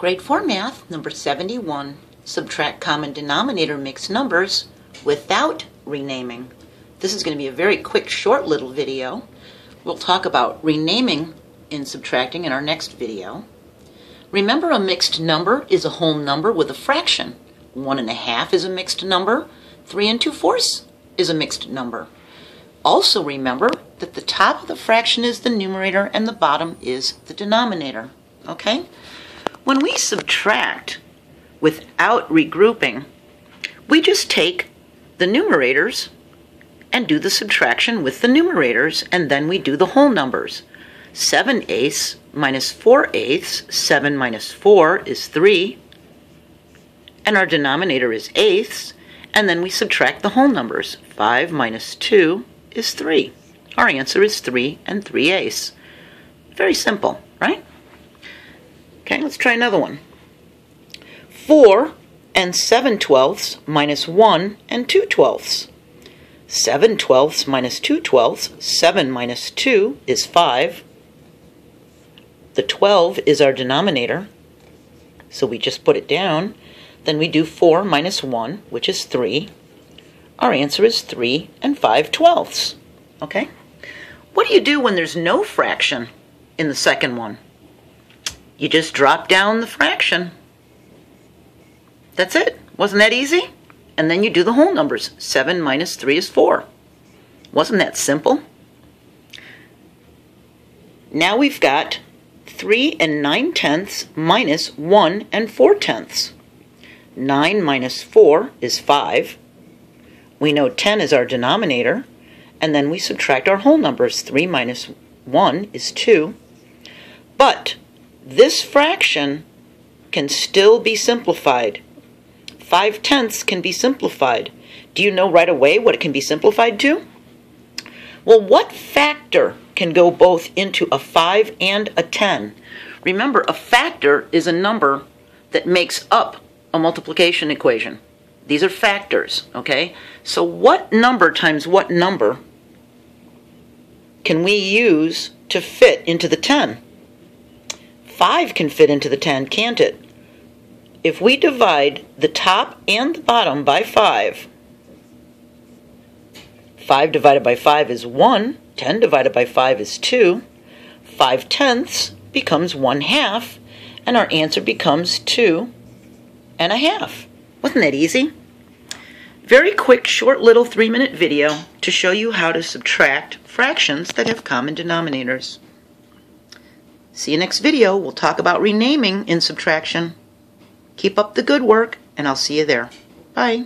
Grade 4 Math, number 71. Subtract common denominator mixed numbers without renaming. This is going to be a very quick, short little video. We'll talk about renaming in subtracting in our next video. Remember, a mixed number is a whole number with a fraction. 1.5 is a mixed number. 3 2/4 is a mixed number. Also remember that the top of the fraction is the numerator and the bottom is the denominator. Okay? When we subtract without regrouping, we just take the numerators and do the subtraction with the numerators, and then we do the whole numbers. 7/8 minus 4/8, 7 minus 4 is 3, and our denominator is eighths, and then we subtract the whole numbers. 5 minus 2 is 3. Our answer is 3 3/8. Very simple, right? Okay, let's try another one. 4 7/12 minus 1 2/12. 7/12 minus 2/12, 7 minus 2 is 5. The 12 is our denominator, so we just put it down. Then we do 4 minus 1, which is 3. Our answer is 3 5/12. Okay? What do you do when there's no fraction in the second one? You just drop down the fraction. That's it. Wasn't that easy? And then you do the whole numbers. 7 minus 3 is 4. Wasn't that simple? Now we've got 3 9/10 minus 1 4/10. 9 minus 4 is 5. We know 10 is our denominator. And then we subtract our whole numbers. 3 minus 1 is 2. But this fraction can still be simplified. 5/10 can be simplified. Do you know right away what it can be simplified to? Well, what factor can go both into a 5 and a 10? Remember, a factor is a number that makes up a multiplication equation. These are factors, okay? So what number times what number can we use to fit into the 10? 5 can fit into the 10, can't it? If we divide the top and the bottom by 5, 5 divided by 5 is 1, 10 divided by 5 is 2, 5/10 becomes 1/2, and our answer becomes 2 1/2. Wasn't that easy? Very quick, short little 3-minute video to show you how to subtract fractions that have common denominators. See you next video. We'll talk about renaming in subtraction. Keep up the good work, and I'll see you there. Bye.